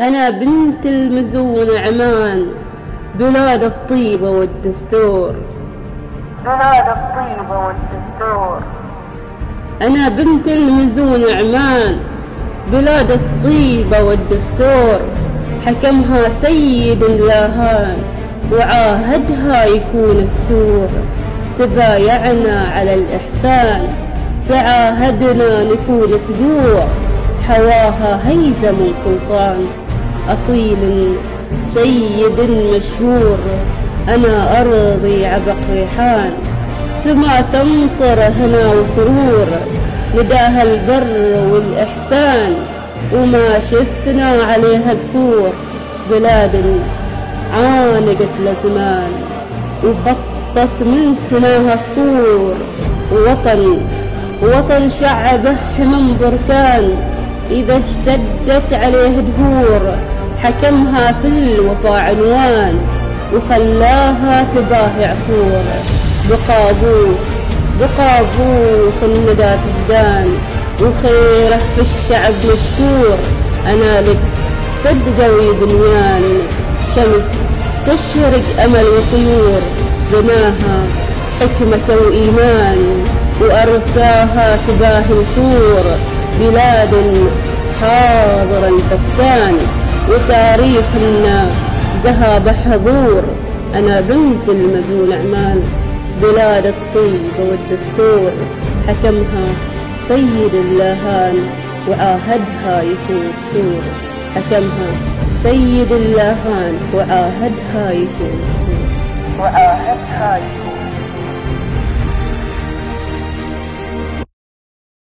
أنا بنت المزون عمان، بلاد الطيبة والدستور، بلاد الطيبة والدستور. أنا بنت المزون عمان، بلاد الطيبة والدستور، حكمها سيد لاهان، وعاهدها يكون السور. تبايعنا على الإحسان، تعاهدنا نكون سبوع، حواها هيثم سلطان، أصيل سيد مشهور. أنا أرضي عبق ريحان، سما تمطر هنا وسرور، نداها البر والإحسان، وما شفنا عليها قصور. بلاد عانقت لزمان، وخطت من سناها سطور، وطن شعبه حمم بركان، إذا اشتدت عليه دهور، حكمها في الوفا عنوان، وخلاها تباهي عصور. بقابوس الندى تزدان، وخيره في الشعب مشكور. أنا لك صدقوي بنيان، شمس تشرق أمل وطيور، بناها حكمة وإيمان، وأرساها تباهي الحور. بلاد حاضر الفتان، وتاريخنا ذهب حضور. أنا بنت المزون عمان، بلاد الطيبة والدستور، حكمها سيد اللاهان، وعاهدها يكون السور، حكمها سيد اللاهان، وعاهدها يكون السور، وعاهدها